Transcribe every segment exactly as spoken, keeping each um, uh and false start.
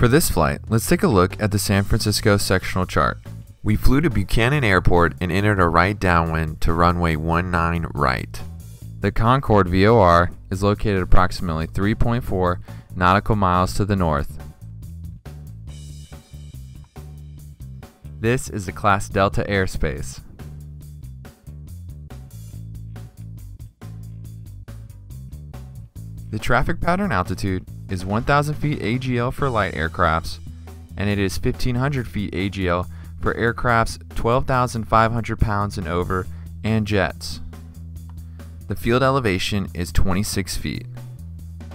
For this flight, let's take a look at the San Francisco sectional chart. We flew to Buchanan Airport and entered a right downwind to runway nineteen right. The Concord V O R is located approximately three point four nautical miles to the north. This is the Class Delta airspace. The traffic pattern altitude is one thousand feet A G L for light aircrafts, and it is fifteen hundred feet A G L for aircrafts twelve thousand five hundred pounds and over and jets. The field elevation is twenty-six feet.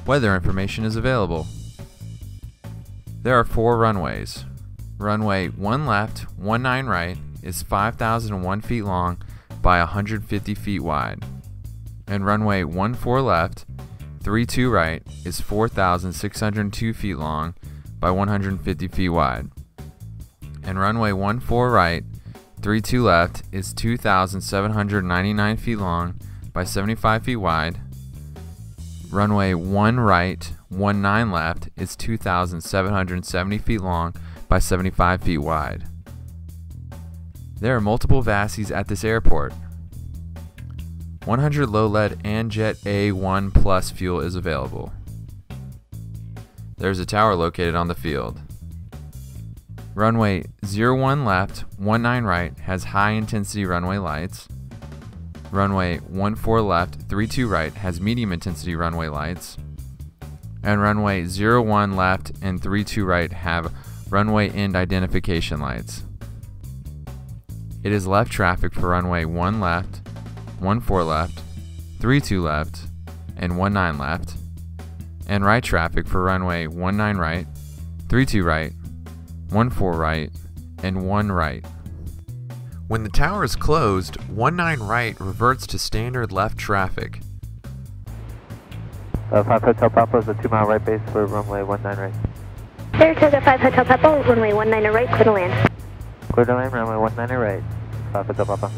Weather information is available. There are four runways. Runway one left, nineteen right is five thousand one feet long by one hundred fifty feet wide, and runway one four left, thirty-two right is four thousand six hundred two feet long by one hundred fifty feet wide, and runway one four right, thirty-two left is two thousand seven hundred ninety-nine feet long by seventy-five feet wide. Runway one right, nineteen left is two thousand seven hundred seventy feet long by seventy-five feet wide. There are multiple VASIs at this airport. one hundred low lead and Jet A one Plus fuel is available. There's a tower located on the field. Runway one left, nineteen right has high intensity runway lights. Runway one four left, thirty-two right has medium intensity runway lights. And runway one left and thirty-two right have runway end identification lights. It is left traffic for runway one left, one four left, three two left, and nineteen left, and right traffic for runway nineteen right, thirty-two right, one four right, and one right. When the tower is closed, nineteen right reverts to standard left traffic. Uh, five Hotel Papa is a two mile right base for runway nineteen right. There to five Hotel Papa, runway nineteen right, clear to land. Clear to land, runway nineteen right, five Hotel Papa.